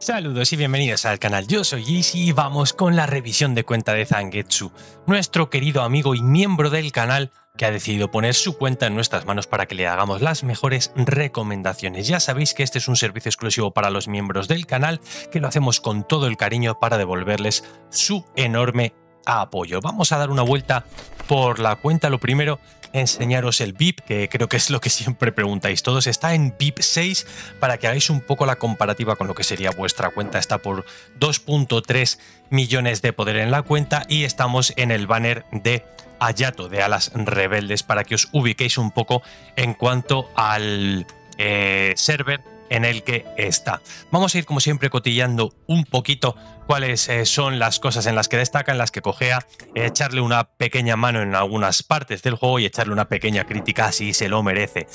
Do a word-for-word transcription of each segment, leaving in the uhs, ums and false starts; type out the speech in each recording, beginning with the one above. Saludos y bienvenidos al canal, yo soy Gizzy y vamos con la revisión de cuenta de Zangetsu, nuestro querido amigo y miembro del canal que ha decidido poner su cuenta en nuestras manos para que le hagamos las mejores recomendaciones. Ya sabéis que este es un servicio exclusivo para los miembros del canal, que lo hacemos con todo el cariño para devolverles su enorme apoyo. Vamos a dar una vuelta por la cuenta. Lo primero, enseñaros el V I P, que creo que es lo que siempre preguntáis todos. Está en VIP seis para que hagáis un poco la comparativa con lo que sería vuestra cuenta. Está por dos punto tres millones de poder en la cuenta y estamos en el banner de Hayato, de Alas Rebeldes, para que os ubiquéis un poco en cuanto al eh, server en el que está. Vamos a ir como siempre cotillando un poquito cuáles eh, son las cosas en las que destaca, en las que cojea, eh, echarle una pequeña mano en algunas partes del juego y echarle una pequeña crítica si se lo merece.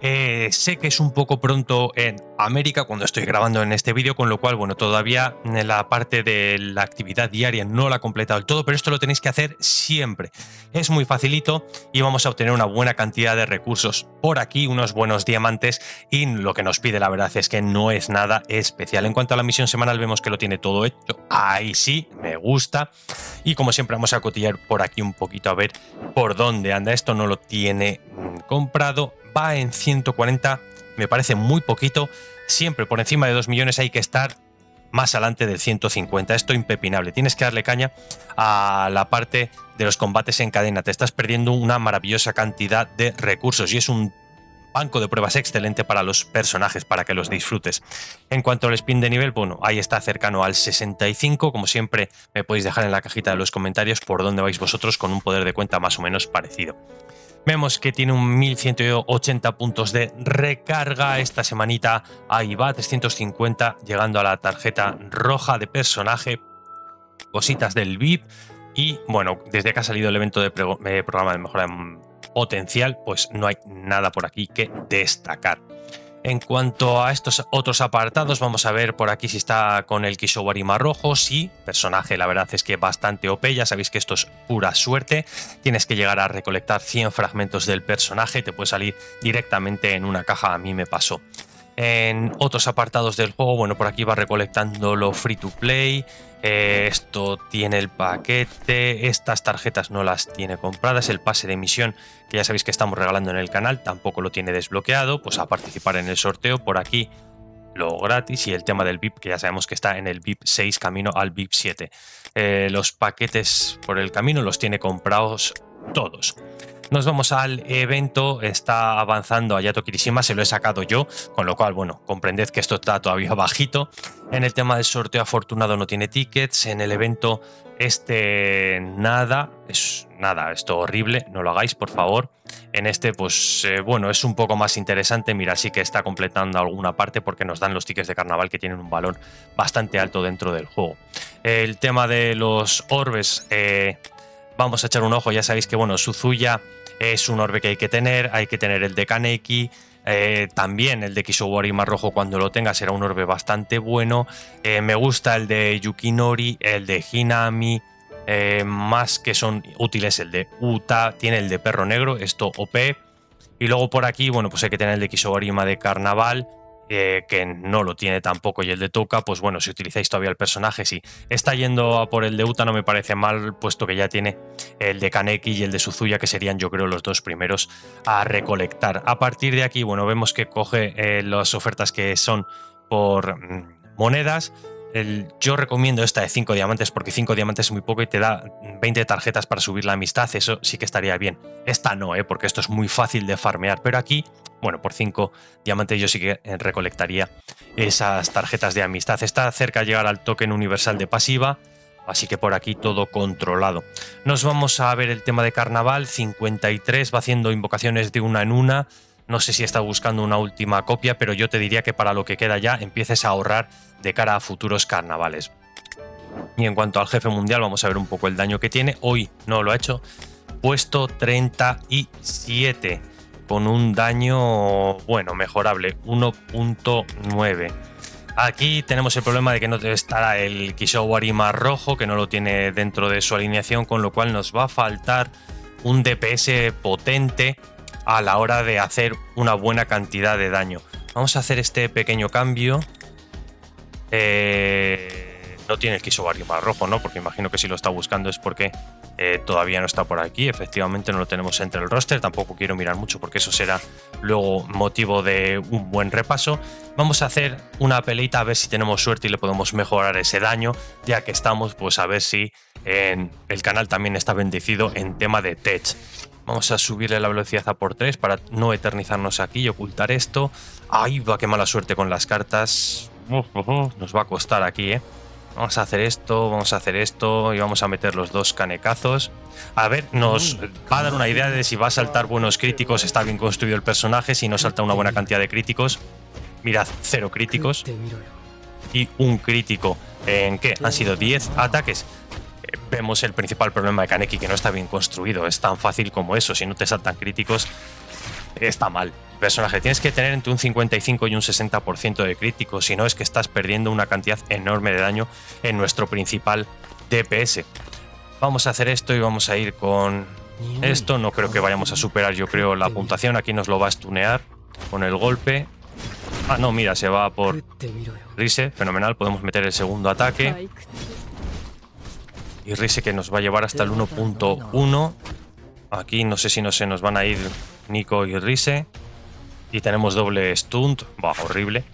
Eh, sé que es un poco pronto en América cuando estoy grabando en este vídeo, con lo cual, bueno, todavía la parte de la actividad diaria no la he completado del todo, pero esto lo tenéis que hacer siempre. Es muy facilito y vamos a obtener una buena cantidad de recursos por aquí, unos buenos diamantes, y lo que nos pide la verdad La verdad es que no es nada especial. En cuanto a la misión semanal, vemos que lo tiene todo hecho. Ahí sí, me gusta. Y como siempre vamos a cotillar por aquí un poquito a ver por dónde anda. Esto no lo tiene comprado. Va en ciento cuarenta, me parece muy poquito. Siempre por encima de dos millones hay que estar más adelante del ciento cincuenta. Esto impepinable. Tienes que darle caña a la parte de los combates en cadena. Te estás perdiendo una maravillosa cantidad de recursos y es un banco de pruebas excelente para los personajes, para que los disfrutes. En cuanto al spin de nivel, bueno, ahí está cercano al sesenta y cinco. Como siempre, me podéis dejar en la cajita de los comentarios por dónde vais vosotros con un poder de cuenta más o menos parecido. Vemos que tiene un mil ciento ochenta puntos de recarga. Esta semanita ahí va, trescientos cincuenta, llegando a la tarjeta roja de personaje. Cositas del V I P. Y bueno, desde que ha salido el evento de programa de mejora de potencial, pues no hay nada por aquí que destacar. En cuanto a estos otros apartados, vamos a ver por aquí si está con el Kishō Arima rojo. Sí, personaje la verdad es que bastante O P, ya sabéis que esto es pura suerte. Tienes que llegar a recolectar cien fragmentos del personaje, te puede salir directamente en una caja, a mí me pasó. En otros apartados del juego, bueno, por aquí va recolectando lo free to play. Eh, esto tiene el paquete. Estas tarjetas no las tiene compradas. El pase de misión, que ya sabéis que estamos regalando en el canal, tampoco lo tiene desbloqueado. Pues a participar en el sorteo. Por aquí lo gratis y el tema del V I P, que ya sabemos que está en el VIP seis, camino al VIP siete. Eh, los paquetes por el camino los tiene comprados todos. Nos vamos al evento, está avanzando Ayato Kirishima, se lo he sacado yo, con lo cual, bueno, comprended que esto está todavía bajito. En el tema del sorteo afortunado no tiene tickets, en el evento este nada, es nada, esto horrible, no lo hagáis por favor. En este, pues eh, bueno, es un poco más interesante, mira, sí que está completando alguna parte porque nos dan los tickets de carnaval que tienen un valor bastante alto dentro del juego. El tema de los orbes, eh, vamos a echar un ojo, ya sabéis que, bueno, Suzuya es un orbe que hay que tener, hay que tener el de Kaneki, eh, también el de Kishō Arima rojo cuando lo tenga será un orbe bastante bueno. Eh, me gusta el de Yukinori, el de Hinami, eh, más que son útiles el de Uta, tiene el de perro negro, esto O P. Y luego por aquí, bueno, pues hay que tener el de Kishō Arima de carnaval, eh, que no lo tiene tampoco, y el de Touka, pues bueno, si utilizáis todavía el personaje, sí. Está yendo a por el de Uta, no me parece mal, puesto que ya tiene el de Kaneki y el de Suzuya, que serían, yo creo, los dos primeros a recolectar. A partir de aquí, bueno, vemos que coge eh, las ofertas que son por mm, monedas. El, yo recomiendo esta de cinco diamantes porque cinco diamantes es muy poco y te da veinte tarjetas para subir la amistad, eso sí que estaría bien. Esta no, eh, porque esto es muy fácil de farmear, pero aquí, bueno, por cinco diamantes yo sí que recolectaría esas tarjetas de amistad. Está cerca de llegar al token universal de pasiva, así que por aquí todo controlado. Nos vamos a ver el tema de carnaval, cincuenta y tres, va haciendo invocaciones de una en una. No sé si está buscando una última copia, pero yo te diría que para lo que queda ya empieces a ahorrar de cara a futuros carnavales. Y en cuanto al jefe mundial, vamos a ver un poco el daño que tiene. Hoy no lo ha hecho. Puesto treinta y siete, con un daño, bueno, mejorable, uno punto nueve. Aquí tenemos el problema de que no estará el Kishō Arima rojo, que no lo tiene dentro de su alineación, con lo cual nos va a faltar un D P S potente a la hora de hacer una buena cantidad de daño. Vamos a hacer este pequeño cambio Eh, no tiene el Kishō Arima rojo, ¿no? Porque imagino que si lo está buscando es porque eh, todavía no está por aquí. Efectivamente no lo tenemos entre el roster. Tampoco quiero mirar mucho porque eso será luego motivo de un buen repaso. Vamos a hacer una peleita a ver si tenemos suerte y le podemos mejorar ese daño. Ya que estamos, pues a ver si eh, el canal también está bendecido en tema de tech. Vamos a subirle la velocidad a por tres para no eternizarnos aquí y ocultar esto. ¡Ay, va, qué mala suerte con las cartas! Nos va a costar aquí, ¿eh? Vamos a hacer esto, vamos a hacer esto y vamos a meter los dos canecazos. A ver, nos va a dar una idea de si va a saltar buenos críticos, está bien construido el personaje, si no salta una buena cantidad de críticos. Mirad, cero críticos y un crítico. ¿En qué? Han sido diez ataques. Vemos el principal problema de Kaneki, que no está bien construido. Es tan fácil como eso. Si no te saltan críticos, está mal. El personaje tienes que tener entre un cincuenta y cinco y un sesenta por ciento de críticos. Si no, es que estás perdiendo una cantidad enorme de daño en nuestro principal D P S. Vamos a hacer esto y vamos a ir con esto. No creo que vayamos a superar, yo creo, la puntuación. Aquí nos lo va a stunear con el golpe. Ah, no, mira, se va por Rise. Fenomenal. Podemos meter el segundo ataque. Y Rise, que nos va a llevar hasta el uno punto uno. Aquí no sé si no se nos van a ir Nico y Rise. Y tenemos doble stunt. Va, horrible.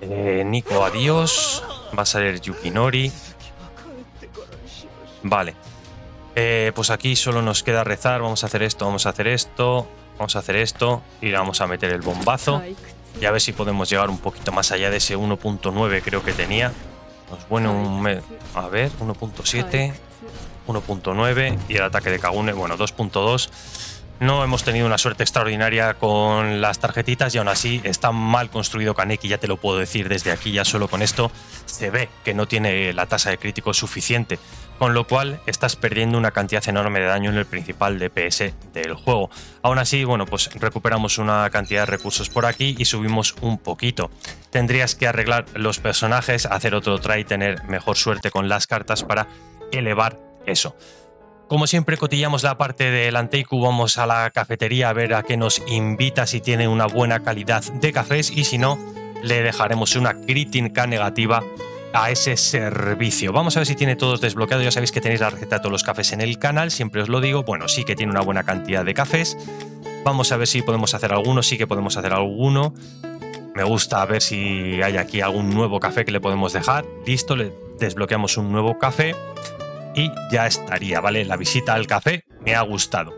Eh, Nico, adiós. Va a salir Yukinori. Vale. Eh, pues aquí solo nos queda rezar. Vamos a hacer esto, vamos a hacer esto. Vamos a hacer esto. Y le vamos a meter el bombazo. Y a ver si podemos llegar un poquito más allá de ese uno punto nueve creo que tenía. Pues bueno, un, a ver, uno punto siete, uno punto nueve y el ataque de Kagune, bueno, dos punto dos. No hemos tenido una suerte extraordinaria con las tarjetitas y aún así está mal construido Kaneki, ya te lo puedo decir desde aquí, ya solo con esto se ve que no tiene la tasa de crítico suficiente, con lo cual estás perdiendo una cantidad enorme de daño en el principal D P S del juego. Aún así, bueno, pues recuperamos una cantidad de recursos por aquí y subimos un poquito. Tendrías que arreglar los personajes, hacer otro try, tener mejor suerte con las cartas para elevar eso. Como siempre, cotillamos la parte del Anteiku, vamos a la cafetería a ver a qué nos invita, si tiene una buena calidad de cafés, y si no, le dejaremos una crítica negativa a ese servicio. Vamos a ver si tiene todos desbloqueados. Ya sabéis que tenéis la receta de todos los cafés en el canal, siempre os lo digo. Bueno, sí que tiene una buena cantidad de cafés. Vamos a ver si podemos hacer alguno, sí que podemos hacer alguno. Me gusta ver si hay aquí algún nuevo café que le podemos dejar. Listo, le desbloqueamos un nuevo café. Y ya estaría, ¿vale? La visita al café me ha gustado.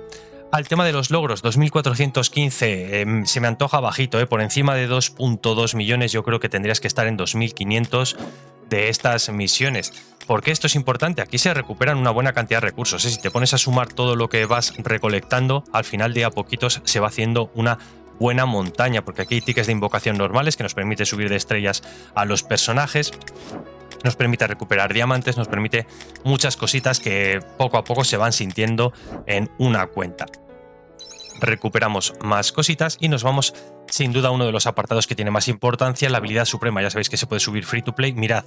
Al tema de los logros, dos mil cuatrocientos quince, eh, se me antoja bajito, eh, por encima de dos punto dos millones, yo creo que tendrías que estar en dos mil quinientos de estas misiones. Porque esto es importante, aquí se recuperan una buena cantidad de recursos, ¿eh? Si te pones a sumar todo lo que vas recolectando, al final de a poquitos se va haciendo una buena montaña, porque aquí hay tickets de invocación normales que nos permite subir de estrellas a los personajes. Nos permite recuperar diamantes, nos permite muchas cositas que poco a poco se van sintiendo en una cuenta. Recuperamos más cositas y nos vamos sin duda a uno de los apartados que tiene más importancia, la habilidad suprema. Ya sabéis que se puede subir free to play. Mirad,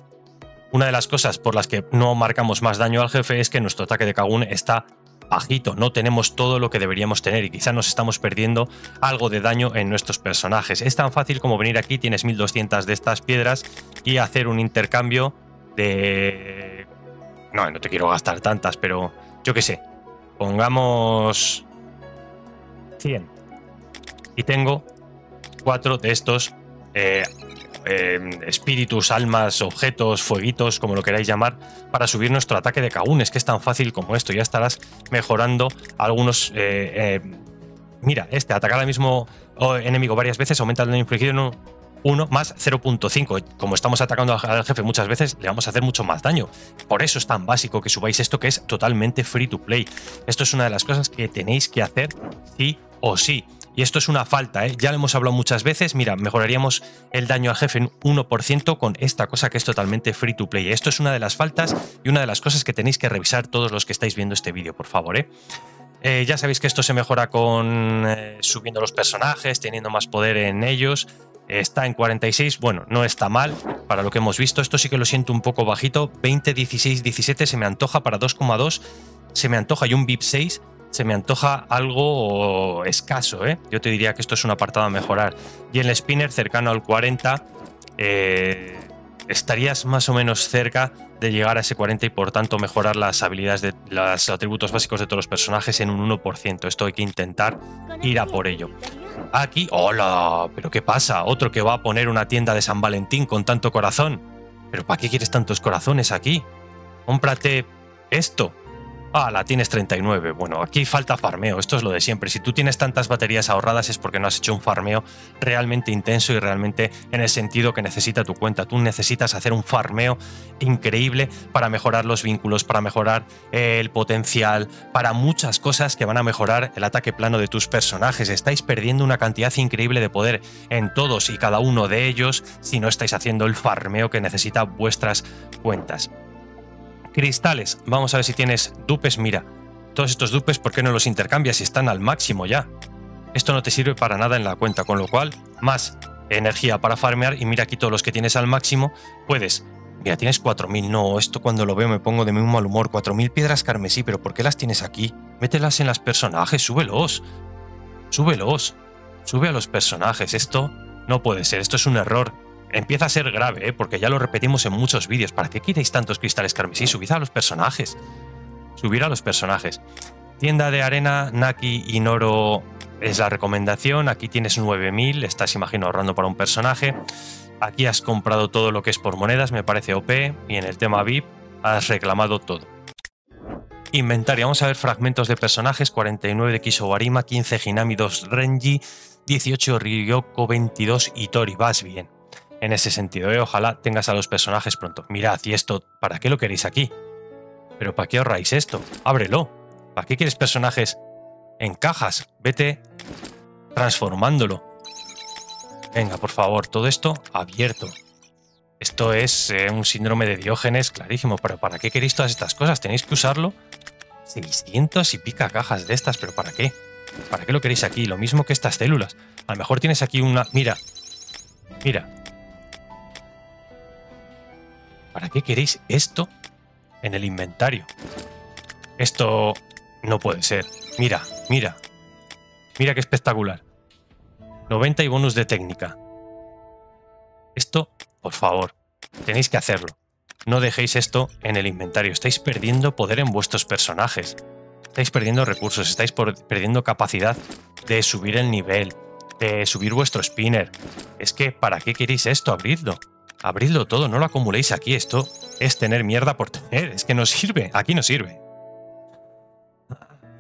una de las cosas por las que no marcamos más daño al jefe es que nuestro ataque de Kagune está bajito, no tenemos todo lo que deberíamos tener y quizá nos estamos perdiendo algo de daño en nuestros personajes. Es tan fácil como venir aquí, tienes mil doscientas de estas piedras y hacer un intercambio de... No, no te quiero gastar tantas, pero yo qué sé, pongamos cien y tengo cuatro de estos eh, eh, espíritus, almas, objetos, fueguitos, como lo queráis llamar, para subir nuestro ataque de Kagune. Es que es tan fácil como esto, ya estarás mejorando algunos... Eh, eh, mira, este, atacar al mismo enemigo varias veces, aumenta el daño infligido en un uno más cero punto cinco. Como estamos atacando al jefe muchas veces, le vamos a hacer mucho más daño. Por eso es tan básico que subáis esto, que es totalmente free to play. Esto es una de las cosas que tenéis que hacer sí o sí. Y esto es una falta, ¿eh? Ya lo hemos hablado muchas veces. Mira, mejoraríamos el daño al jefe en uno por ciento con esta cosa que es totalmente free to play. Esto es una de las faltas y una de las cosas que tenéis que revisar todos los que estáis viendo este vídeo, por favor, ¿eh? Eh, ya sabéis que esto se mejora con eh, subiendo los personajes, teniendo más poder en ellos. Está en cuarenta y seis, bueno, no está mal para lo que hemos visto. Esto sí que lo siento un poco bajito. veinte, dieciséis, diecisiete se me antoja para dos coma dos. Se me antoja y un VIP seis. Se me antoja algo escaso, ¿eh? Yo te diría que esto es un apartado a mejorar. Y el spinner cercano al cuarenta. Eh, estarías más o menos cerca de llegar a ese cuarenta y por tanto mejorar las habilidades, de los atributos básicos de todos los personajes en un uno por ciento. Esto hay que intentar ir a por ello. Aquí, hola, pero ¿qué pasa? Otro que va a poner una tienda de San Valentín con tanto corazón. ¿Pero para qué quieres tantos corazones aquí? Cómprate esto. Ah, la tienes treinta y nueve. Bueno, aquí falta farmeo, esto es lo de siempre. Si tú tienes tantas baterías ahorradas es porque no has hecho un farmeo realmente intenso y realmente en el sentido que necesita tu cuenta. Tú necesitas hacer un farmeo increíble para mejorar los vínculos, para mejorar el potencial, para muchas cosas que van a mejorar el ataque plano de tus personajes. Estáis perdiendo una cantidad increíble de poder en todos y cada uno de ellos si no estáis haciendo el farmeo que necesitan vuestras cuentas. Cristales, vamos a ver si tienes dupes. Mira, todos estos dupes, ¿por qué no los intercambias si están al máximo ya? Esto no te sirve para nada en la cuenta, con lo cual, más energía para farmear. Y mira aquí todos los que tienes al máximo, puedes... Mira, tienes cuatro mil, no, esto cuando lo veo me pongo de muy mal humor. cuatro mil piedras carmesí, pero ¿por qué las tienes aquí? Mételas en los personajes, súbelos, súbelos, sube a los personajes, esto no puede ser, esto es un error. Empieza a ser grave, ¿eh? Porque ya lo repetimos en muchos vídeos. ¿Para qué queréis tantos cristales carmesí? Subid a los personajes. Subir a los personajes. Tienda de arena, Naki y Noro es la recomendación. Aquí tienes nueve mil. Estás, imagino, ahorrando para un personaje. Aquí has comprado todo lo que es por monedas. Me parece O P. Y en el tema V I P has reclamado todo. Inventario. Vamos a ver fragmentos de personajes. cuarenta y nueve de Kishō Arima, quince Hinami, dos Renji, dieciocho Ryoko, veintidós Itori. Vas bien. En ese sentido, ¿eh? Ojalá tengas a los personajes pronto. Mirad, y esto, ¿para qué lo queréis aquí? ¿Pero para qué ahorráis esto? Ábrelo. ¿Para qué quieres personajes en cajas? Vete transformándolo. Venga, por favor, todo esto abierto. Esto es eh, un síndrome de Diógenes clarísimo, pero ¿para qué queréis todas estas cosas? ¿Tenéis que usarlo? seiscientos y pica cajas de estas, ¿pero para qué? ¿Para qué lo queréis aquí? Lo mismo que estas células. A lo mejor tienes aquí una... Mira, mira. ¿Para qué queréis esto en el inventario? Esto no puede ser. Mira, mira. Mira qué espectacular. noventa y bonus de técnica. Esto, por favor, tenéis que hacerlo. No dejéis esto en el inventario. Estáis perdiendo poder en vuestros personajes. Estáis perdiendo recursos. Estáis perdiendo capacidad de subir el nivel, de subir vuestro spinner. Es que, ¿para qué queréis esto? Abridlo. Abridlo todo, no lo acumuléis aquí. Esto es tener mierda por tener. Es que no sirve. Aquí no sirve.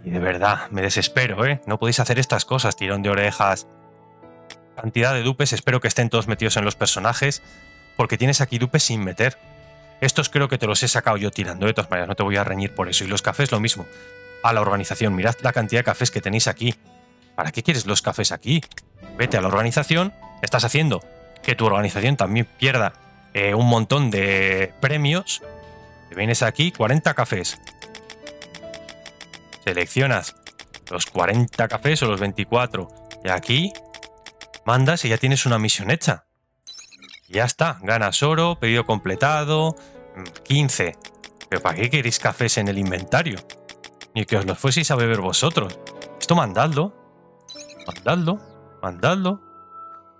Y de verdad, me desespero, ¿eh? No podéis hacer estas cosas. Tirón de orejas. Cantidad de dupes. Espero que estén todos metidos en los personajes. Porque tienes aquí dupes sin meter. Estos creo que te los he sacado yo tirando. De todas maneras, no te voy a reñir por eso. Y los cafés, lo mismo. A la organización. Mirad la cantidad de cafés que tenéis aquí. ¿Para qué quieres los cafés aquí? Vete a la organización. Estás haciendo... que tu organización también pierda eh, un montón de premios. Te vienes aquí, cuarenta cafés. Seleccionas los cuarenta cafés o los veinticuatro. Y aquí mandas y ya tienes una misión hecha. Y ya está. Ganas oro, pedido completado, quince. ¿Pero para qué queréis cafés en el inventario? Ni que os los fueseis a beber vosotros. Esto mandadlo. Mandadlo. Mandadlo.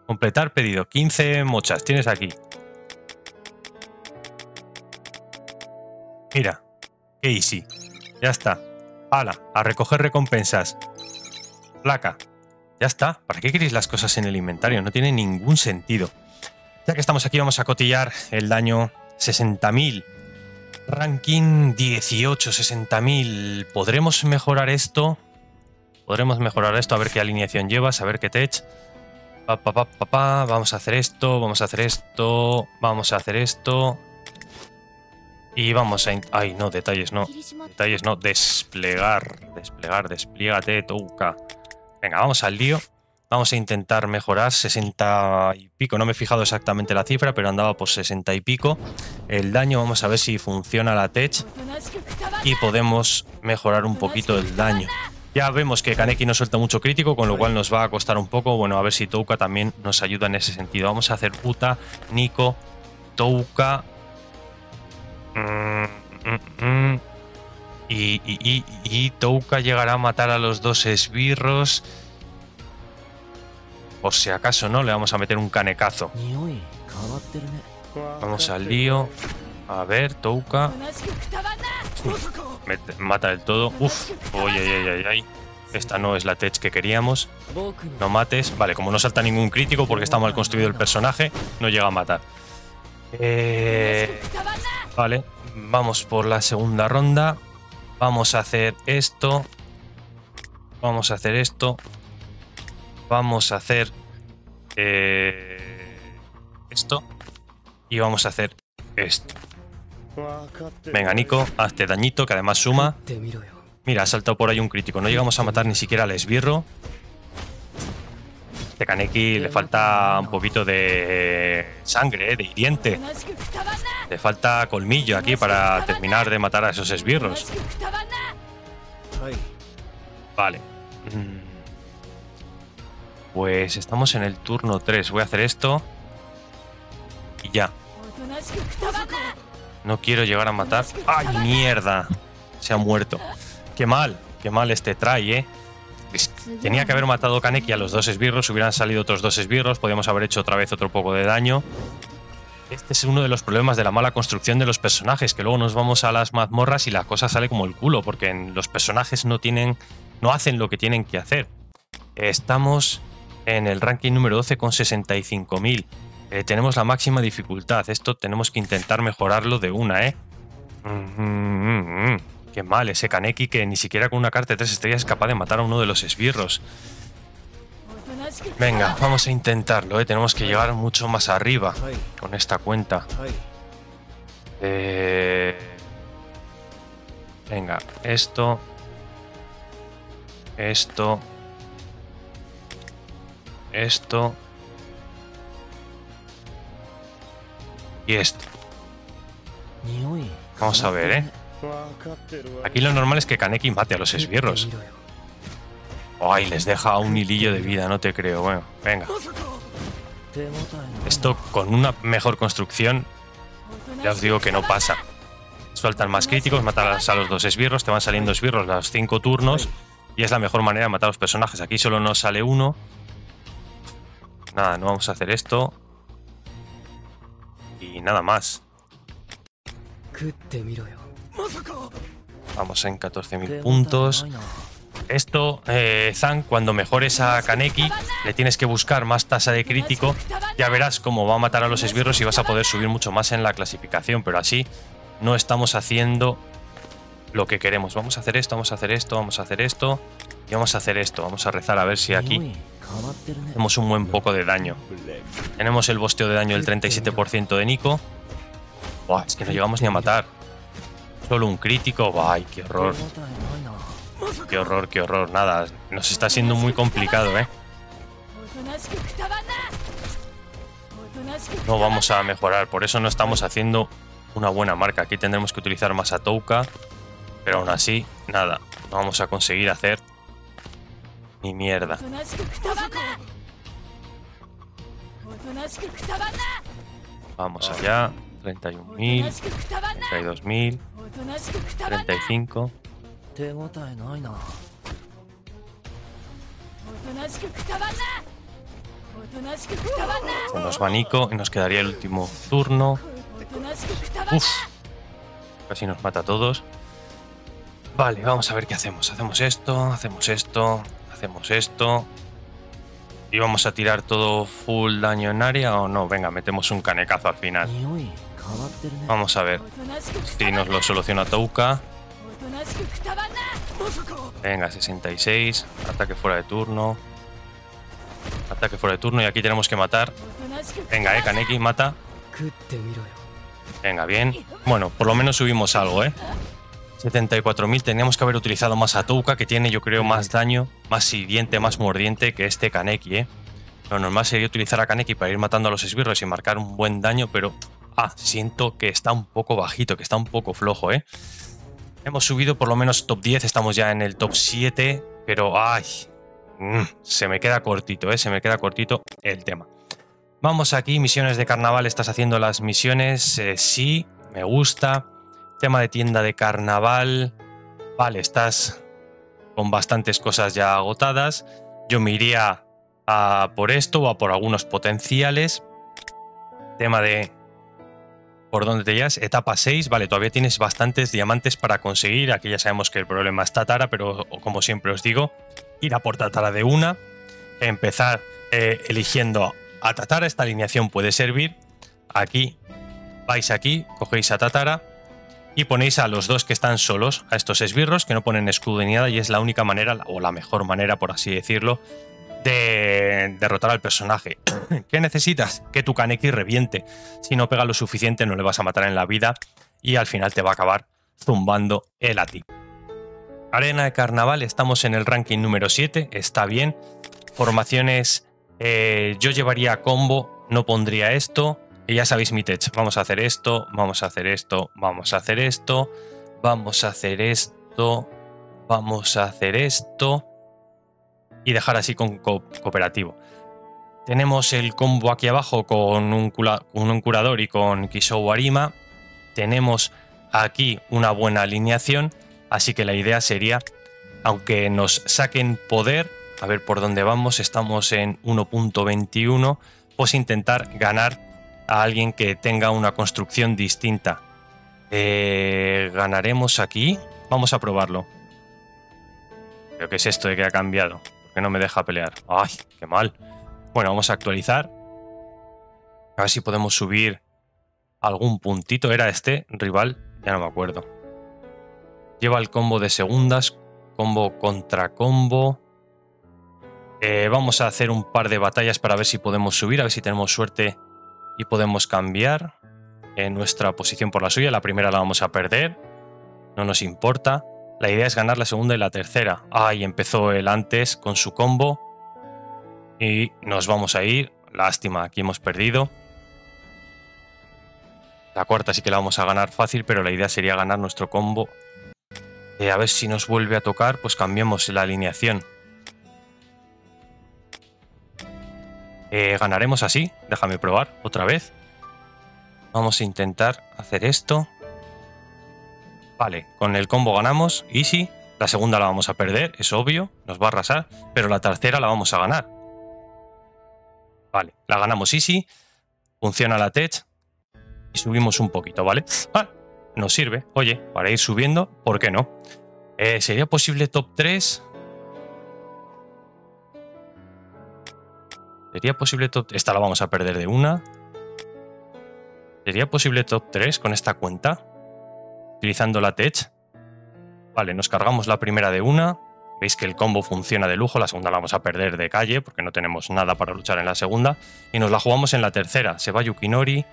Completar pedido. quince mochas. Tienes aquí. Mira. Qué easy. Ya está. Ala. A recoger recompensas. Placa. Ya está. ¿Para qué queréis las cosas en el inventario? No tiene ningún sentido. Ya que estamos aquí vamos a cotillar el daño. sesenta mil. Ranking dieciocho. sesenta mil. ¿Podremos mejorar esto? Podremos mejorar esto. A ver qué alineación llevas. A ver qué tech. Pa, pa, pa, pa, pa. Vamos a hacer esto, vamos a hacer esto, vamos a hacer esto. Y vamos a... Ay, no, detalles no. Detalles no. Desplegar, desplegar, desplígate, Touka. Venga, vamos al lío. Vamos a intentar mejorar sesenta y pico. No me he fijado exactamente la cifra, pero andaba por sesenta y pico. El daño, vamos a ver si funciona la tech. Y podemos mejorar un poquito el daño. Ya vemos que Kaneki no suelta mucho crítico, con lo cual nos va a costar un poco. Bueno, a ver si Touka también nos ayuda en ese sentido. Vamos a hacer Uta, Nico, Touka... Mm, mm, mm. Y, y, y, y Touka llegará a matar a los dos esbirros. Por si acaso no, le vamos a meter un canecazo. Vamos al lío. A ver, Touka. Mata del todo. Uf. Oye, ay, ay, ay. Esta no es la tech que queríamos. No mates. Vale, como no salta ningún crítico porque está mal construido el personaje, no llega a matar. Eh, vale. Vamos por la segunda ronda. Vamos a hacer esto. Vamos a hacer esto. Vamos a hacer eh, esto. Y vamos a hacer esto. Venga, Nico, hazte dañito, que además suma. Mira, ha saltado por ahí un crítico. No llegamos a matar ni siquiera al esbirro. Este Kaneki le falta un poquito de sangre, de hiriente. Le falta colmillo aquí para terminar de matar a esos esbirros. Vale. Pues estamos en el turno tres. Voy a hacer esto. Y ya. No quiero llegar a matar. ¡Ay, mierda! Se ha muerto. Qué mal, qué mal este try, eh. Tenía que haber matado Kaneki a los dos esbirros. Hubieran salido otros dos esbirros. Podríamos haber hecho otra vez otro poco de daño. Este es uno de los problemas de la mala construcción de los personajes, que luego nos vamos a las mazmorras y la cosa sale como el culo, porque los personajes no tienen, no hacen lo que tienen que hacer. Estamos en el ranking número doce con sesenta y cinco mil. Eh, tenemos la máxima dificultad. Esto tenemos que intentar mejorarlo de una, ¿eh? Mm, mm, mm. Qué mal ese Kaneki, que ni siquiera con una carta de tres estrellas es capaz de matar a uno de los esbirros. Venga, vamos a intentarlo, ¿eh? Tenemos que llegar mucho más arriba con esta cuenta. Eh... Venga, esto. Esto. Esto. Y esto. Vamos a ver, ¿eh? Aquí lo normal es que Kaneki mate a los esbirros. Ay, les deja un hilillo de vida, no te creo. Bueno, venga. Esto con una mejor construcción, ya os digo que no pasa. Sueltan más críticos, matarás a los dos esbirros, te van saliendo esbirros los cinco turnos y es la mejor manera de matar a los personajes. Aquí solo nos sale uno. Nada, no vamos a hacer esto. Y nada más. Vamos en catorce mil puntos. Esto, eh, Zan, cuando mejores a Kaneki, le tienes que buscar más tasa de crítico. Ya verás cómo va a matar a los esbirros y vas a poder subir mucho más en la clasificación. Pero así no estamos haciendo lo que queremos. Vamos a hacer esto, vamos a hacer esto, vamos a hacer esto. Y vamos a hacer esto. Vamos a rezar a ver si aquí hacemos un buen poco de daño. Tenemos el bosteo de daño del treinta y siete por ciento de Nico. Buah, es que no llegamos ni a matar. Solo un crítico. ¡Ay, qué horror! Qué horror, qué horror. Nada, nos está siendo muy complicado, ¿eh? No vamos a mejorar, por eso no estamos haciendo una buena marca. Aquí tendremos que utilizar más a Touka, pero aún así, nada, no vamos a conseguir hacer ni mierda. Vamos allá. treinta y un mil, treinta y dos mil, treinta y cinco. Se nos va Nico y nos quedaría el último turno. Uf, casi nos mata a todos. Vale, vamos a ver qué hacemos. Hacemos esto, hacemos esto, hacemos esto. ¿Y vamos a tirar todo full daño en área o no? Venga, metemos un canecazo al final. Vamos a ver si nos lo soluciona Touka. Venga, sesenta y seis. Ataque fuera de turno. Ataque fuera de turno y aquí tenemos que matar. Venga, eh, Kaneki, mata. Venga, bien. Bueno, por lo menos subimos algo, eh. setenta y cuatro mil. Teníamos que haber utilizado más a Touka, que tiene, yo creo, más daño, más hiriente, más mordiente que este Kaneki, eh. Lo normal sería utilizar a Kaneki para ir matando a los esbirros y marcar un buen daño, pero... Ah, siento que está un poco bajito, que está un poco flojo, eh. Hemos subido por lo menos top diez, estamos ya en el top siete, pero ¡ay! Mmm, se me queda cortito, ¿eh? Se me queda cortito el tema. Vamos aquí, misiones de carnaval, estás haciendo las misiones, eh, sí, me gusta. Tema de tienda de carnaval, vale, estás con bastantes cosas ya agotadas. Yo me iría a por esto o a por algunos potenciales. Tema de por donde te llevas, etapa seis, vale, todavía tienes bastantes diamantes para conseguir, aquí ya sabemos que el problema es Tatara, pero como siempre os digo, ir a por Tatara de una, empezar eh, eligiendo a Tatara, esta alineación puede servir, aquí, vais aquí, cogéis a Tatara y ponéis a los dos que están solos, a estos esbirros que no ponen escudo ni nada, y es la única manera, o la mejor manera, por así decirlo, de derrotar al personaje. ¿Qué necesitas? Que tu Kaneki reviente. Si no pega lo suficiente no le vas a matar en la vida y al final te va a acabar zumbando él a ti. Arena de Carnaval, estamos en el ranking número siete, está bien. Formaciones, eh, yo llevaría combo, no pondría esto, y ya sabéis mi tech. Vamos a hacer esto, vamos a hacer esto, vamos a hacer esto, vamos a hacer esto, vamos a hacer esto... y dejar así con co cooperativo. Tenemos el combo aquí abajo con un, cura con un curador y con Kishō Arima. Tenemos aquí una buena alineación, así que la idea sería, aunque nos saquen poder, a ver por dónde vamos, estamos en uno punto veintiuno, pues intentar ganar a alguien que tenga una construcción distinta. Eh, ¿ganaremos aquí? Vamos a probarlo. Creo que es esto de que ha cambiado. Que no me deja pelear. ¡Ay, qué mal! Bueno, vamos a actualizar. A ver si podemos subir algún puntito. ¿Era este rival? Ya no me acuerdo. Lleva el combo de segundas. Combo contra combo. Eh, vamos a hacer un par de batallas para ver si podemos subir. A ver si tenemos suerte y podemos cambiar eh, nuestra posición por la suya. La primera la vamos a perder. No nos importa. La idea es ganar la segunda y la tercera. Ahí empezó el antes con su combo. Y nos vamos a ir. Lástima, aquí hemos perdido. La cuarta sí que la vamos a ganar fácil, pero la idea sería ganar nuestro combo. Eh, a ver si nos vuelve a tocar, pues cambiemos la alineación. Eh, ¿ganaremos así? Déjame probar otra vez. Vamos a intentar hacer esto. Vale, con el combo ganamos, easy, la segunda la vamos a perder, es obvio, nos va a arrasar, pero la tercera la vamos a ganar. Vale, la ganamos easy, funciona la tech y subimos un poquito, ¿vale? Ah, nos sirve, oye, para ir subiendo, ¿por qué no? Eh, ¿Sería posible top tres? ¿Sería posible top tres? Esta la vamos a perder de una. ¿Sería posible top tres con esta cuenta? Utilizando la tech. Vale, nos cargamos la primera de una. Veis que el combo funciona de lujo. La segunda la vamos a perder de calle porque no tenemos nada para luchar en la segunda. Y nos la jugamos en la tercera. Se va Yukinori.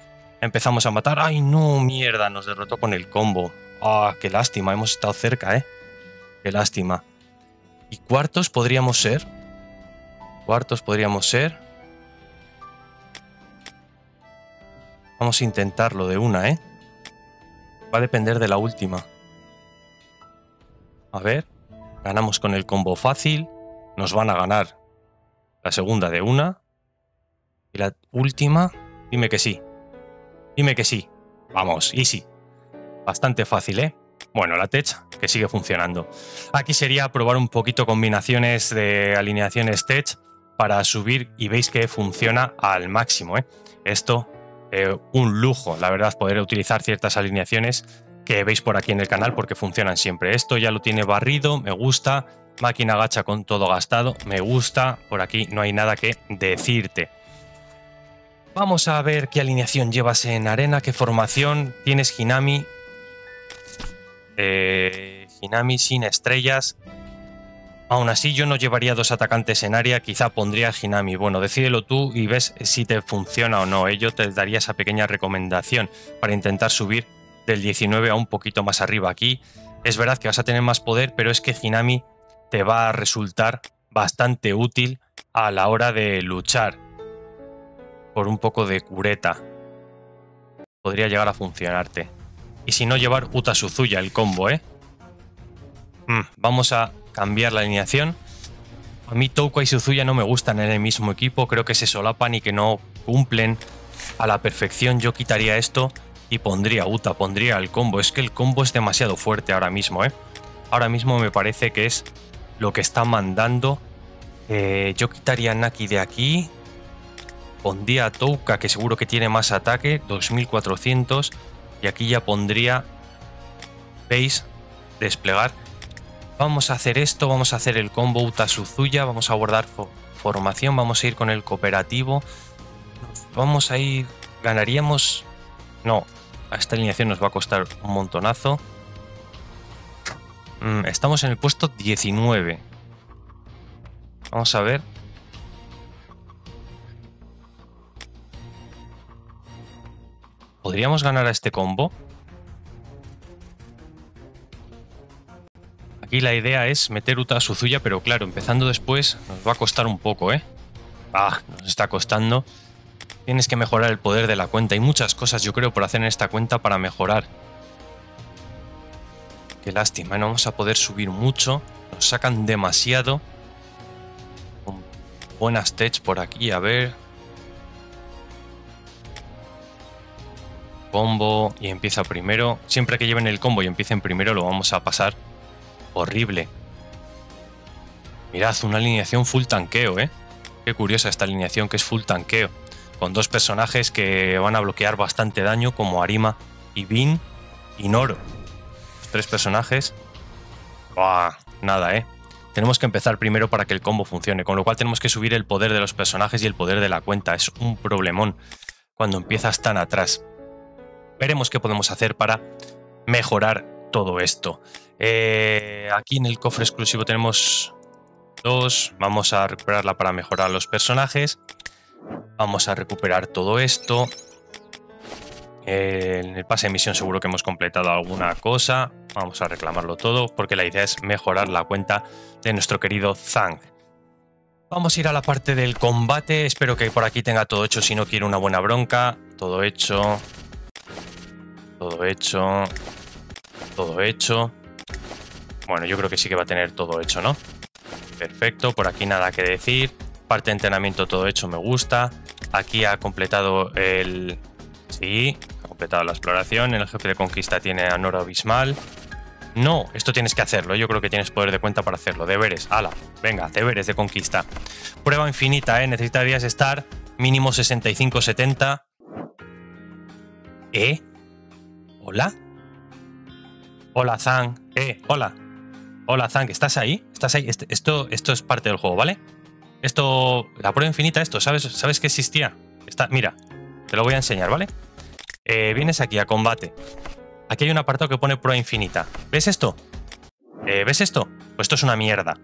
Empezamos a matar. ¡Ay, no! ¡Mierda! Nos derrotó con el combo. ¡Ah, qué lástima! Hemos estado cerca, ¿eh? ¡Qué lástima! ¿Y cuartos podríamos ser? Cuartos podríamos ser. Vamos a intentarlo de una, ¿eh? Va a depender de la última. A ver, ganamos con el combo fácil. Nos van a ganar la segunda de una. Y la última, dime que sí. Dime que sí. Vamos, easy. Bastante fácil, ¿eh? Bueno, la tech, que sigue funcionando. Aquí sería probar un poquito combinaciones de alineaciones tech para subir y veis que funciona al máximo, ¿eh? Esto... Eh, un lujo, la verdad, poder utilizar ciertas alineaciones que veis por aquí en el canal porque funcionan siempre. Esto ya lo tiene barrido, me gusta. Máquina gacha con todo gastado, me gusta. Por aquí no hay nada que decirte. Vamos a ver qué alineación llevas en arena, qué formación. Tienes Hinami. Eh, Hinami sin estrellas. Aún así yo no llevaría dos atacantes en área, quizá pondría Hinami. Bueno, decídelo tú y ves si te funciona o no. ¿eh? Yo te daría esa pequeña recomendación para intentar subir del diecinueve a un poquito más arriba. Aquí es verdad que vas a tener más poder, pero es que Hinami te va a resultar bastante útil a la hora de luchar. Por un poco de cureta podría llegar a funcionarte. Y si no, llevar Uta Suzuya, el combo, ¿eh? Mm, vamos a... cambiar la alineación. A mí Touka y Suzuya no me gustan en el mismo equipo, creo que se solapan y que no cumplen a la perfección. Yo quitaría esto y pondría Uta, pondría el combo. Es que el combo es demasiado fuerte ahora mismo, ¿eh? Ahora mismo me parece que es lo que está mandando. Eh, yo quitaría Naki de aquí. pondría a Touka, que seguro que tiene más ataque, dos mil cuatrocientos. Y aquí ya pondría base, desplegar. Vamos a hacer esto, vamos a hacer el combo Uta Suzuya, vamos a abordar fo formación, vamos a ir con el cooperativo. Vamos a ir, ganaríamos... No, a esta alineación nos va a costar un montonazo. Mm, estamos en el puesto diecinueve. Vamos a ver. ¿Podríamos ganar a este combo? Aquí la idea es meter Uta Suzuya, pero claro, empezando después nos va a costar un poco, ¿eh? Ah, nos está costando. Tienes que mejorar el poder de la cuenta. Hay muchas cosas, yo creo, por hacer en esta cuenta para mejorar. Qué lástima, no vamos a poder subir mucho. Nos sacan demasiado. Con buenas techs por aquí, a ver... Combo y empieza primero. Siempre que lleven el combo y empiecen primero lo vamos a pasar horrible. Mirad, una alineación full tanqueo, ¿eh? Qué curiosa esta alineación que es full tanqueo. Con dos personajes que van a bloquear bastante daño como Arima y Bin y Noro. Los tres personajes. ¡Buah! Nada, ¿eh? Tenemos que empezar primero para que el combo funcione. Con lo cual tenemos que subir el poder de los personajes y el poder de la cuenta. Es un problemón cuando empiezas tan atrás. Veremos qué podemos hacer para mejorar todo esto. Eh, aquí en el cofre exclusivo tenemos dos. Vamos a recuperarla para mejorar los personajes. Vamos a recuperar todo esto. Eh, en el pase de misión seguro que hemos completado alguna cosa. Vamos a reclamarlo todo porque la idea es mejorar la cuenta de nuestro querido Zang. Vamos a ir a la parte del combate. Espero que por aquí tenga todo hecho. Si no, quiero una buena bronca. Todo hecho... Todo hecho. Todo hecho. Bueno, yo creo que sí que va a tener todo hecho, ¿no? Perfecto, por aquí nada que decir. Parte de entrenamiento todo hecho, me gusta. Aquí ha completado el... Sí, ha completado la exploración. El jefe de conquista tiene a Noro Abismal. No, esto tienes que hacerlo. Yo creo que tienes poder de cuenta para hacerlo. Deberes, ala. Venga, deberes de conquista. Prueba infinita, ¿eh? Necesitarías estar mínimo sesenta y cinco setenta. ¿Eh? ¿Hola? Hola, Zang. Eh, hola. Hola, Zang. ¿Estás ahí? ¿Estás ahí? Esto, esto es parte del juego, ¿vale? Esto... La prueba infinita, esto. ¿Sabes, ¿Sabes que existía? Está, mira, te lo voy a enseñar, ¿vale? Eh, vienes aquí a combate. Aquí hay un apartado que pone prueba infinita. ¿Ves esto? Eh, ¿Ves esto? Pues esto es una mierda.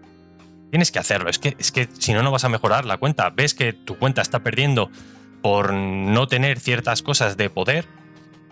Tienes que hacerlo. Es que, es que si no, no vas a mejorar la cuenta. ¿Ves que tu cuenta está perdiendo por no tener ciertas cosas de poder?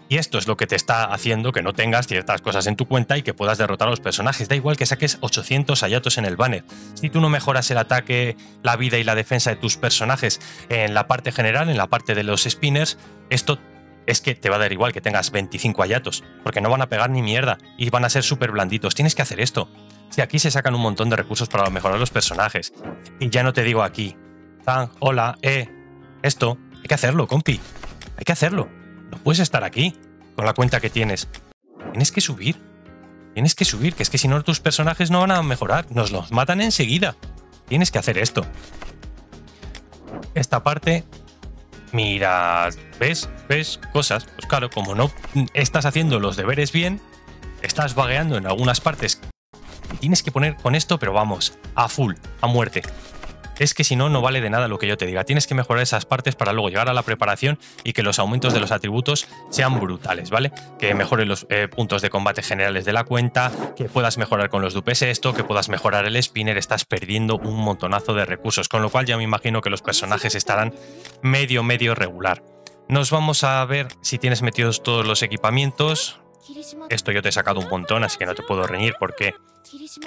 Y esto es lo que te está haciendo que no tengas ciertas cosas en tu cuenta y que puedas derrotar a los personajes. Da igual que saques ochocientos Hayatos en el banner. Si tú no mejoras el ataque, la vida y la defensa de tus personajes en la parte general, en la parte de los spinners, esto es que te va a dar igual que tengas veinticinco Hayatos, porque no van a pegar ni mierda y van a ser súper blanditos. Tienes que hacer esto. Si aquí se sacan un montón de recursos para mejorar los personajes. Y ya no te digo aquí, Zang, hola, eh, esto. Hay que hacerlo, compi. Hay que hacerlo. No puedes estar aquí con la cuenta que tienes. Tienes que subir. Tienes que subir, que es que si no tus personajes no van a mejorar. Nos los matan enseguida. Tienes que hacer esto. Esta parte... Mira, ¿ves? ¿Ves cosas? Pues claro, como no estás haciendo los deberes bien, estás vagueando en algunas partes. Tienes que poner con esto, pero vamos, a full, a muerte. Es que si no, no vale de nada lo que yo te diga. Tienes que mejorar esas partes para luego llegar a la preparación y que los aumentos de los atributos sean brutales, ¿vale? Que mejoren los eh, puntos de combate generales de la cuenta, que puedas mejorar con los D P S esto, que puedas mejorar el spinner. Estás perdiendo un montonazo de recursos, con lo cual ya me imagino que los personajes estarán medio, medio regular. Nos vamos a ver si tienes metidos todos los equipamientos. Esto yo te he sacado un montón, así que no te puedo reñir porque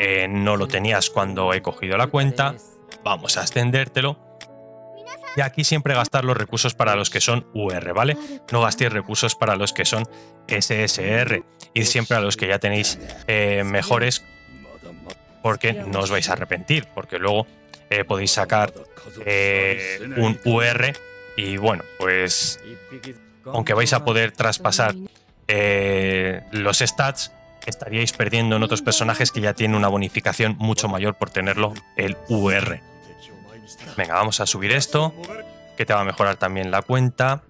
eh, no lo tenías cuando he cogido la cuenta. Vamos a extendértelo. Y aquí siempre gastar los recursos para los que son U R, ¿vale? No gastéis recursos para los que son S S R. Id siempre a los que ya tenéis eh, mejores, porque no os vais a arrepentir, porque luego eh, podéis sacar eh, un U R y bueno, pues aunque vais a poder traspasar eh, los stats, estaríais perdiendo en otros personajes que ya tienen una bonificación mucho mayor por tenerlo el U R. Venga, vamos a subir esto. que te va a mejorar también la cuenta.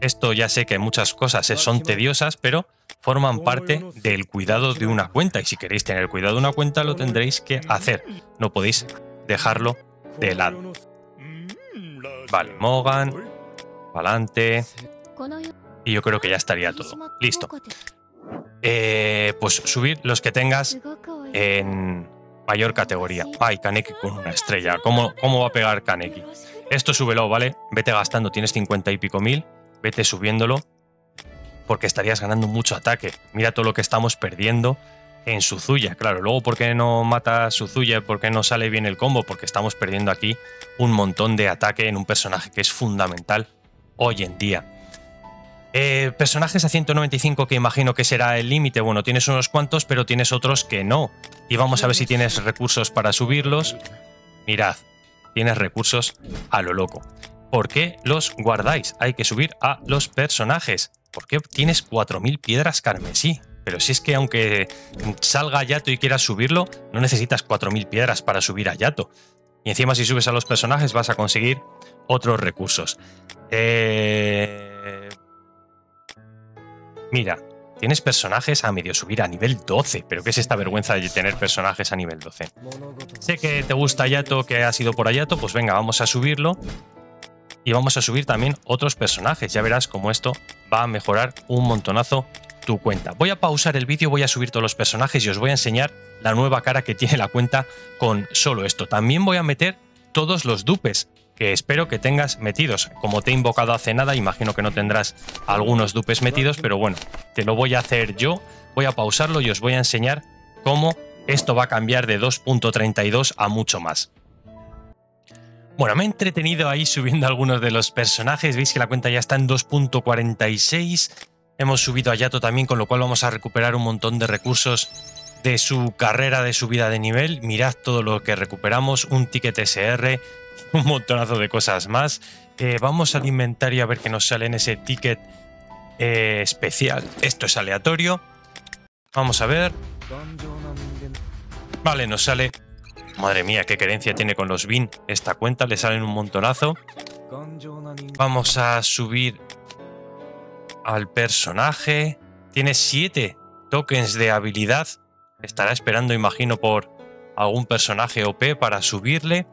Esto ya sé que muchas cosas son tediosas, pero forman parte del cuidado de una cuenta. Y si queréis tener cuidado de una cuenta, lo tendréis que hacer. No podéis dejarlo de lado. Vale, Mogan, pa'lante. Y yo creo que ya estaría todo. Listo. Eh, pues subir los que tengas en mayor categoría. Ay, Kaneki con una estrella. ¿Cómo, cómo va a pegar Kaneki? Esto súbelo, ¿vale? Vete gastando. Tienes cincuenta y pico mil. Vete subiéndolo. Porque estarías ganando mucho ataque. Mira todo lo que estamos perdiendo en Suzuya. Claro, luego ¿por qué no mata a Suzuya? ¿Por qué no sale bien el combo? Porque estamos perdiendo aquí un montón de ataque en un personaje que es fundamental hoy en día. Eh, personajes a ciento noventa y cinco que imagino que será el límite. Bueno, tienes unos cuantos, pero tienes otros que no. Y vamos a ver si tienes recursos para subirlos. Mirad, tienes recursos a lo loco. ¿Por qué los guardáis? Hay que subir a los personajes. ¿Por qué tienes cuatro mil piedras carmesí? Pero si es que aunque salga Ayato y quieras subirlo, no necesitas cuatro mil piedras para subir a Ayato. Y encima si subes a los personajes vas a conseguir otros recursos. Eh... Mira, tienes personajes a medio subir a nivel doce. ¿Pero qué es esta vergüenza de tener personajes a nivel doce? Sé que te gusta Ayato, que has ido por Ayato. Pues venga, vamos a subirlo. Y vamos a subir también otros personajes. Ya verás cómo esto va a mejorar un montonazo tu cuenta. Voy a pausar el vídeo, voy a subir todos los personajes y os voy a enseñar la nueva cara que tiene la cuenta con solo esto. También voy a meter todos los dupes que espero que tengas metidos. Como te he invocado hace nada, imagino que no tendrás algunos dupes metidos, pero bueno, te lo voy a hacer yo. Voy a pausarlo y os voy a enseñar cómo esto va a cambiar de dos punto treinta y dos a mucho más. Bueno, me he entretenido ahí subiendo algunos de los personajes. Veis que la cuenta ya está en dos punto cuarenta y seis. Hemos subido a Ayato también, con lo cual vamos a recuperar un montón de recursos de su carrera de subida de nivel. Mirad todo lo que recuperamos, un ticket S R, un montonazo de cosas más. Eh, vamos al inventario a ver qué nos sale en ese ticket eh, especial. Esto es aleatorio. Vamos a ver. Vale, nos sale... Madre mía, qué querencia tiene con los bin esta cuenta. Le salen un montonazo. Vamos a subir al personaje. Tiene siete tokens de habilidad. Estará esperando, imagino, por algún personaje O P para subirle.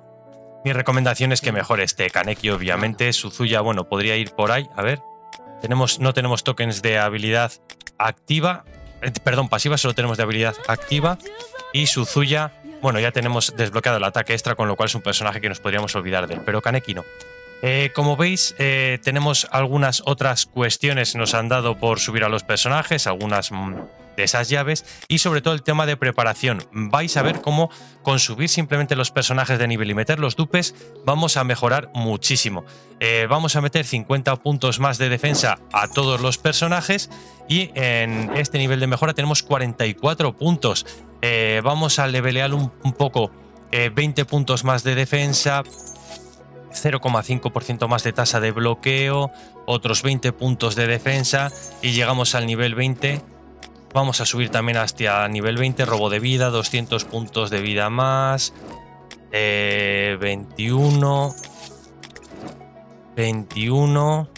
Mi recomendación es que mejore este Kaneki, obviamente. Suzuya, bueno, podría ir por ahí. A ver, tenemos, no tenemos tokens de habilidad activa. Eh, perdón, pasiva, solo tenemos de habilidad activa. Y Suzuya, bueno, ya tenemos desbloqueado el ataque extra, con lo cual es un personaje que nos podríamos olvidar de él, pero Kaneki no. Eh, como veis, eh, tenemos algunas otras cuestiones nos han dado por subir a los personajes, algunas de esas llaves, y sobre todo el tema de preparación. Vais a ver cómo con subir simplemente los personajes de nivel y meter los dupes vamos a mejorar muchísimo. Eh, vamos a meter cincuenta puntos más de defensa a todos los personajes y en este nivel de mejora tenemos cuarenta y cuatro puntos. Eh, vamos a levelear un, un poco, eh, veinte puntos más de defensa, cero coma cinco por ciento más de tasa de bloqueo, otros veinte puntos de defensa y llegamos al nivel veinte. Vamos a subir también hasta nivel veinte, robo de vida, doscientos puntos de vida más, eh, veintiuno, veintiuno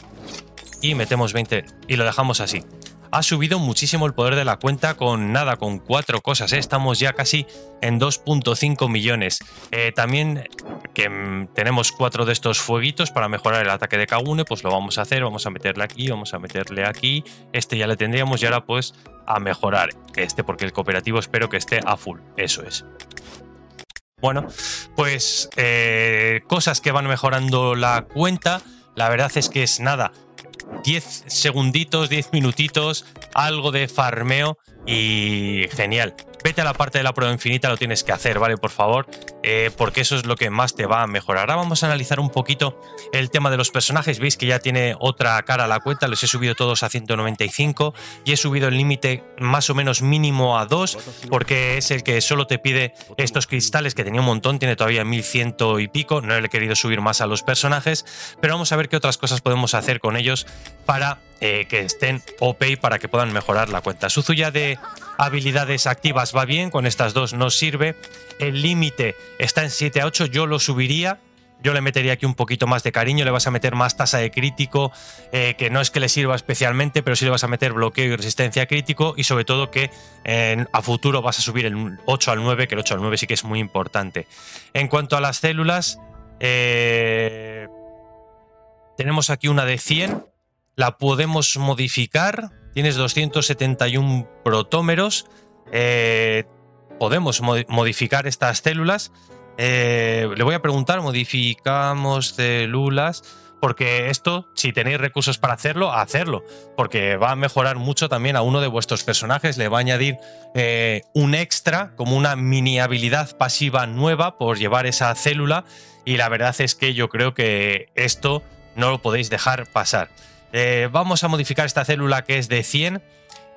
y metemos veinte y lo dejamos así. Ha subido muchísimo el poder de la cuenta con nada, con cuatro cosas, ¿eh? Estamos ya casi en dos punto cinco millones. Eh, también que mmm, tenemos cuatro de estos fueguitos para mejorar el ataque de Kagune, pues lo vamos a hacer, vamos a meterle aquí, vamos a meterle aquí. Este ya le tendríamos y ahora pues a mejorar este, porque el cooperativo espero que esté a full, eso es. Bueno, pues eh, cosas que van mejorando la cuenta, la verdad es que es nada. diez segunditos, diez minutitos, algo de farmeo y genial. Vete a la parte de la prueba infinita, lo tienes que hacer, ¿vale? Por favor, eh, porque eso es lo que más te va a mejorar. Ahora vamos a analizar un poquito el tema de los personajes. Veis que ya tiene otra cara a la cuenta, los he subido todos a ciento noventa y cinco y he subido el límite más o menos mínimo a dos, porque es el que solo te pide estos cristales, que tenía un montón, tiene todavía mil cien y pico, no le he querido subir más a los personajes, pero vamos a ver qué otras cosas podemos hacer con ellos para... Eh, que estén O P y para que puedan mejorar la cuenta. Suzuya de habilidades activas va bien, con estas dos nos sirve. El límite está en siete a ocho, yo lo subiría Yo le metería aquí un poquito más de cariño, le vas a meter más tasa de crítico, eh, que no es que le sirva especialmente, pero sí le vas a meter bloqueo y resistencia a crítico, y sobre todo que eh, a futuro vas a subir el ocho al nueve, que el ocho al nueve sí que es muy importante. En cuanto a las células, eh, tenemos aquí una de cien, la podemos modificar, tienes doscientos setenta y uno protómeros, eh, podemos mod- modificar estas células. Eh, le voy a preguntar, modificamos células, porque esto, si tenéis recursos para hacerlo, hacerlo, porque va a mejorar mucho también a uno de vuestros personajes, le va a añadir eh, un extra, como una mini habilidad pasiva nueva por llevar esa célula, y la verdad es que yo creo que esto no lo podéis dejar pasar. Eh, vamos a modificar esta célula que es de cien,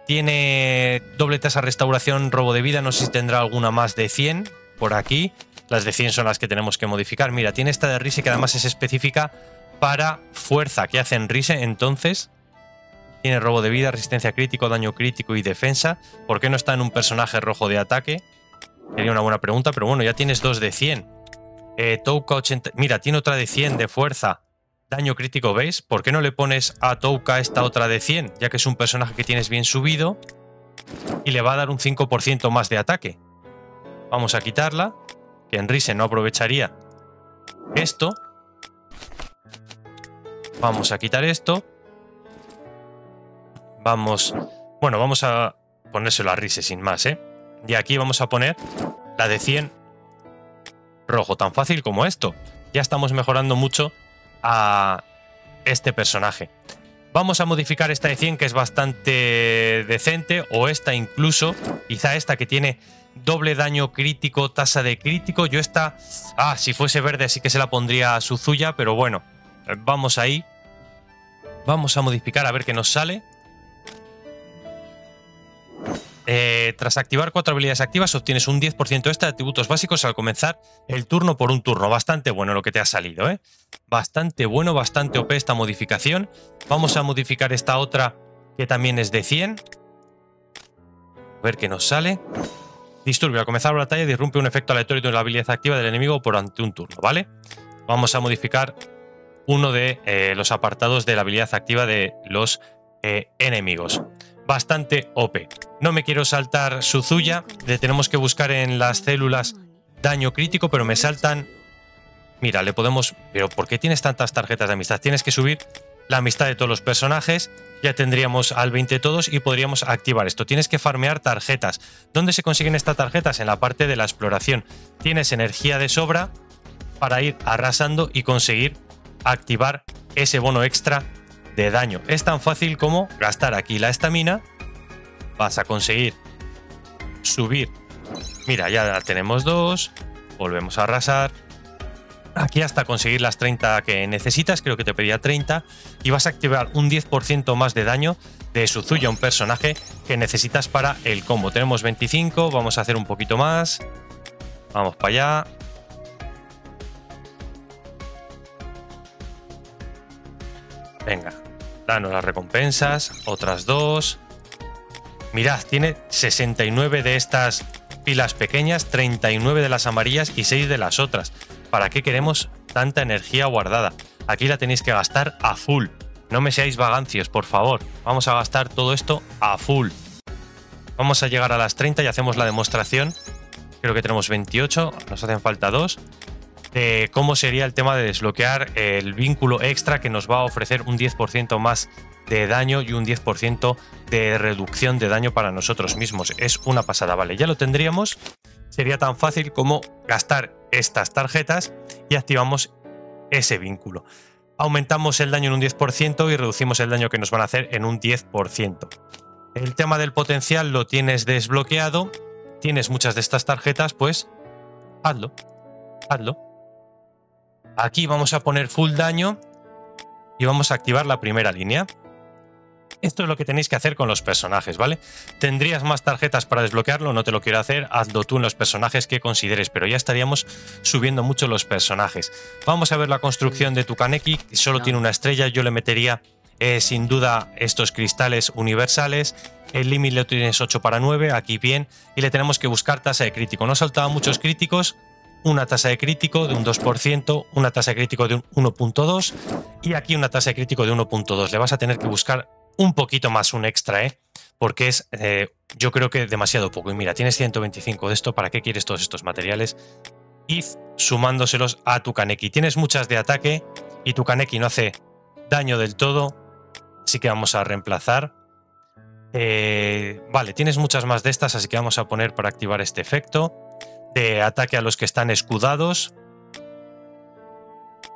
tiene doble tasa de restauración, robo de vida, no sé si tendrá alguna más de cien por aquí. Las de cien son las que tenemos que modificar. Mira, tiene esta de Rise que además es específica para fuerza, que hacen Rise, entonces tiene robo de vida, resistencia crítico, daño crítico y defensa. ¿Por qué no está en un personaje rojo de ataque? Sería una buena pregunta, pero bueno, ya tienes dos de cien. Eh, Touka ochenta... Mira, tiene otra de cien de fuerza, daño crítico, ¿veis? ¿Por qué no le pones a Touka esta otra de cien? Ya que es un personaje que tienes bien subido y le va a dar un cinco por ciento más de ataque. Vamos a quitarla. Que en Rise no aprovecharía esto. Vamos a quitar esto. Vamos... Bueno, vamos a ponérselo a Rise sin más, ¿eh? Y aquí vamos a poner la de cien rojo. Tan fácil como esto. Ya estamos mejorando mucho a este personaje. Vamos a modificar esta de cien, que es bastante decente. O esta incluso. Quizá esta que tiene... doble daño crítico, tasa de crítico. Yo esta... Ah, si fuese verde sí que se la pondría a Suzuya, pero bueno. Vamos ahí. Vamos a modificar a ver qué nos sale. Eh, tras activar cuatro habilidades activas, obtienes un diez por ciento extra de atributos básicos al comenzar el turno por un turno. Bastante bueno lo que te ha salido, ¿eh? Bastante bueno, bastante O P esta modificación. Vamos a modificar esta otra que también es de cien. A ver qué nos sale. Disturbio. Al comenzar la batalla disrumpe un efecto aleatorio de la habilidad activa del enemigo durante un turno, ¿vale? Vamos a modificar uno de eh, los apartados de la habilidad activa de los eh, enemigos. Bastante O P. No me quiero saltar Suzuya. Le tenemos que buscar en las células daño crítico, pero me saltan... Mira, le podemos... Pero ¿por qué tienes tantas tarjetas de amistad? Tienes que subir la amistad de todos los personajes... Ya tendríamos al veinte todos y podríamos activar esto. Tienes que farmear tarjetas. ¿Dónde se consiguen estas tarjetas? En la parte de la exploración. Tienes energía de sobra para ir arrasando y conseguir activar ese bono extra de daño. Es tan fácil como gastar aquí la estamina. Vas a conseguir subir. Mira, ya tenemos dos. Volvemos a arrasar. Aquí hasta conseguir las treinta que necesitas, creo que te pedía treinta, y vas a activar un diez por ciento más de daño de Suzuya, un personaje que necesitas para el combo. Tenemos veinticinco, vamos a hacer un poquito más, vamos para allá. Venga, danos las recompensas, otras dos. Mirad, tiene sesenta y nueve de estas pilas pequeñas, treinta y nueve de las amarillas y seis de las otras. ¿Para qué queremos tanta energía guardada? Aquí la tenéis que gastar a full. No me seáis vagancios, por favor. Vamos a gastar todo esto a full. Vamos a llegar a las treinta y hacemos la demostración. Creo que tenemos veintiocho, nos hacen falta dos. Eh, ¿Cómo sería el tema de desbloquear el vínculo extra que nos va a ofrecer un diez por ciento más de daño y un diez por ciento de reducción de daño para nosotros mismos? Es una pasada, vale. Ya lo tendríamos. Sería tan fácil como gastar estas tarjetas y activamos ese vínculo. Aumentamos el daño en un diez por ciento y reducimos el daño que nos van a hacer en un diez por ciento. El tema del potencial lo tienes desbloqueado. Tienes muchas de estas tarjetas, pues hazlo, hazlo. Aquí vamos a poner full daño y vamos a activar la primera línea. Esto es lo que tenéis que hacer con los personajes, ¿vale? Tendrías más tarjetas para desbloquearlo, no te lo quiero hacer, hazlo tú en los personajes que consideres, pero ya estaríamos subiendo mucho los personajes. Vamos a ver la construcción de tu Kaneki, que solo tiene una estrella, yo le metería eh, sin duda estos cristales universales. El límite lo tienes ocho para nueve, aquí bien, y le tenemos que buscar tasa de crítico. No saltaba muchos críticos, una tasa de crítico de un dos por ciento, una tasa de crítico de un uno punto dos y aquí una tasa de crítico de uno punto dos. Le vas a tener que buscar un poquito más, un extra, ¿eh? Porque es, eh, yo creo que demasiado poco. Y mira, tienes ciento veinticinco de esto, ¿para qué quieres todos estos materiales? Y sumándoselos a tu Kaneki. Tienes muchas de ataque y tu Kaneki no hace daño del todo, así que vamos a reemplazar. Eh, vale, tienes muchas más de estas, así que vamos a poner para activar este efecto de ataque a los que están escudados.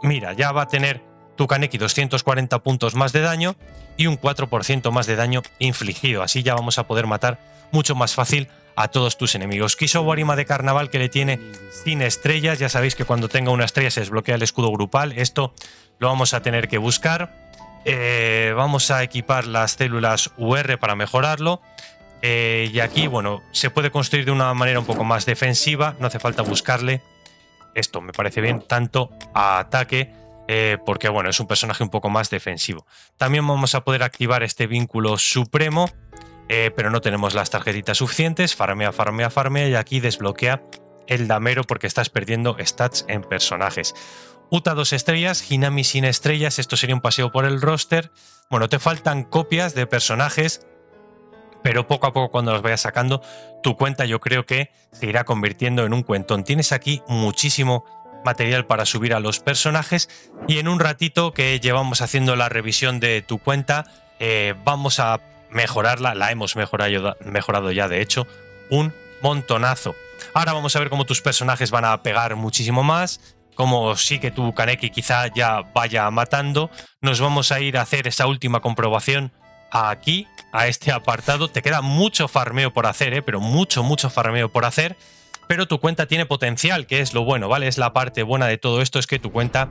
Mira, ya va a tener tu Kaneki doscientos cuarenta puntos más de daño y un cuatro por ciento más de daño infligido. Así ya vamos a poder matar mucho más fácil a todos tus enemigos. Kishō Arima de Carnaval, que le tiene cien estrellas. Ya sabéis que cuando tenga una estrella se desbloquea el escudo grupal. Esto lo vamos a tener que buscar. Eh, vamos a equipar las células U R para mejorarlo. Eh, y aquí, bueno, se puede construir de una manera un poco más defensiva, no hace falta buscarle, esto me parece bien, tanto a ataque, eh, porque bueno, es un personaje un poco más defensivo. También vamos a poder activar este vínculo supremo, eh, pero no tenemos las tarjetitas suficientes, farmea, farmea, farmea, y aquí desbloquea el damero porque estás perdiendo stats en personajes. Uta dos estrellas, Hinami sin estrellas, esto sería un paseo por el roster. Bueno, te faltan copias de personajes, pero poco a poco cuando los vayas sacando, tu cuenta yo creo que se irá convirtiendo en un cuentón. Tienes aquí muchísimo material para subir a los personajes y en un ratito que llevamos haciendo la revisión de tu cuenta, eh, vamos a mejorarla, la hemos mejorado, mejorado ya de hecho un montonazo. Ahora vamos a ver cómo tus personajes van a pegar muchísimo más, como sí que tu Kaneki quizá ya vaya matando. Nos vamos a ir a hacer esa última comprobación aquí, a este apartado. Te queda mucho farmeo por hacer, ¿eh? Pero mucho, mucho farmeo por hacer. Pero tu cuenta tiene potencial, que es lo bueno, ¿vale? Es la parte buena de todo esto, es que tu cuenta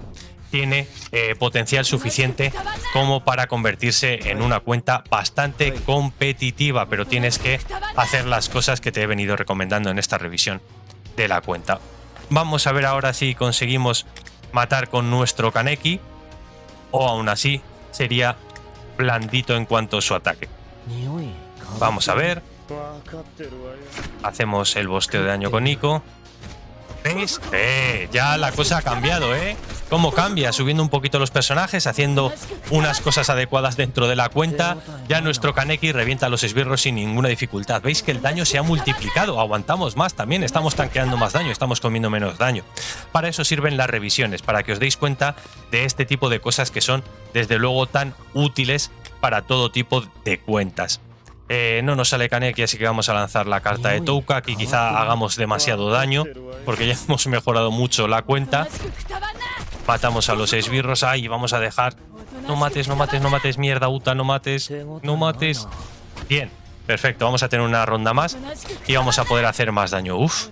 tiene eh, potencial suficiente como para convertirse en una cuenta bastante competitiva, pero tienes que hacer las cosas que te he venido recomendando en esta revisión de la cuenta. Vamos a ver ahora si conseguimos matar con nuestro Kaneki, o aún así sería blandito en cuanto a su ataque. Vamos a ver. Hacemos el bosteo de daño con Nico. ¿Veis? Eh, ya la cosa ha cambiado, ¿eh? ¿Cómo cambia? Subiendo un poquito los personajes, haciendo unas cosas adecuadas dentro de la cuenta. Ya nuestro Kaneki revienta los esbirros sin ninguna dificultad. ¿Veis que el daño se ha multiplicado? Aguantamos más también, estamos tanqueando más daño, estamos comiendo menos daño. Para eso sirven las revisiones, para que os deis cuenta de este tipo de cosas que son, desde luego, tan útiles para todo tipo de cuentas. Eh, no nos sale Kaneki, así que vamos a lanzar la carta de Touka. Aquí quizá hagamos demasiado daño, porque ya hemos mejorado mucho la cuenta. Matamos a los esbirros. Ahí vamos a dejar. No mates, no mates, no mates. Mierda, Uta, no mates. No mates. Bien, perfecto. Vamos a tener una ronda más y vamos a poder hacer más daño. Uf.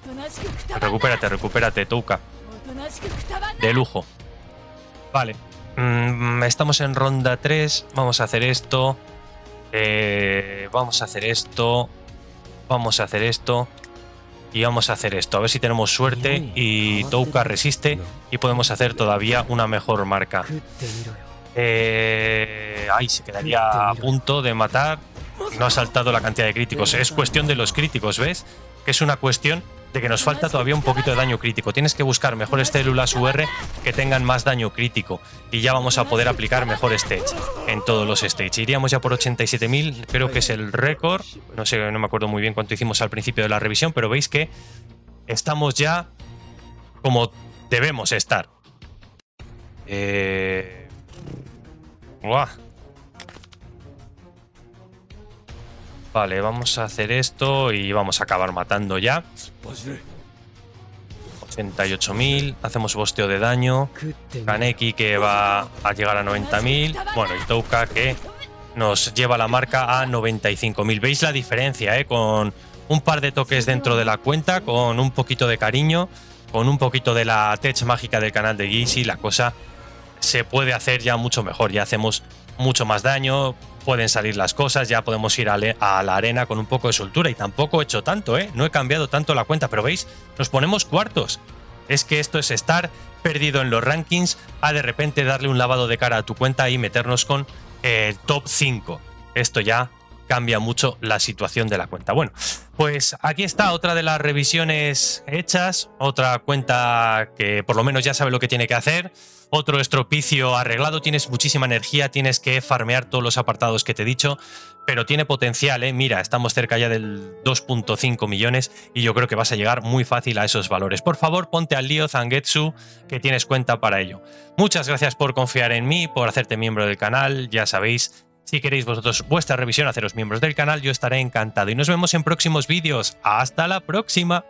Recupérate, recupérate, Touka. De lujo. Vale. Mm, estamos en ronda tres. Vamos a hacer esto. Eh, vamos a hacer esto, vamos a hacer esto y vamos a hacer esto. A ver si tenemos suerte y Touka resiste y podemos hacer todavía una mejor marca. Eh, ahí se quedaría a punto de matar. No ha saltado la cantidad de críticos. Es cuestión de los críticos, ¿ves? Que es una cuestión de que nos falta todavía un poquito de daño crítico. Tienes que buscar mejores células U R que tengan más daño crítico y ya vamos a poder aplicar mejor stage en todos los stages. Iríamos ya por ochenta y siete mil, creo que es el récord. No sé, no me acuerdo muy bien cuánto hicimos al principio de la revisión, pero veis que estamos ya como debemos estar. Eh... Uah. Vale, vamos a hacer esto y vamos a acabar matando ya. ochenta y ocho mil, hacemos bosteo de daño. Kaneki que va a llegar a noventa mil. Bueno, y Touka que nos lleva la marca a noventa y cinco mil. ¿Veis la diferencia, eh? Con un par de toques dentro de la cuenta, con un poquito de cariño, con un poquito de la tech mágica del canal de Gizzy, la cosa se puede hacer ya mucho mejor. Ya hacemos mucho más daño. Pueden salir las cosas, ya podemos ir a, a la arena con un poco de soltura. Y tampoco he hecho tanto, ¿eh? No he cambiado tanto la cuenta, pero veis, nos ponemos cuartos. Es que esto es estar perdido en los rankings a de repente darle un lavado de cara a tu cuenta y meternos con el eh, top cinco. Esto ya cambia mucho la situación de la cuenta. Bueno, pues aquí está otra de las revisiones hechas, otra cuenta que por lo menos ya sabe lo que tiene que hacer, otro estropicio arreglado. Tienes muchísima energía, tienes que farmear todos los apartados que te he dicho, pero tiene potencial, ¿eh? Mira, estamos cerca ya del dos punto cinco millones y yo creo que vas a llegar muy fácil a esos valores. Por favor, ponte al lío, Zangetsu, que tienes cuenta para ello. Muchas gracias por confiar en mí, por hacerte miembro del canal, ya sabéis. Si queréis vosotros vuestra revisión, haceros miembros del canal, yo estaré encantado. Y nos vemos en próximos vídeos. ¡Hasta la próxima!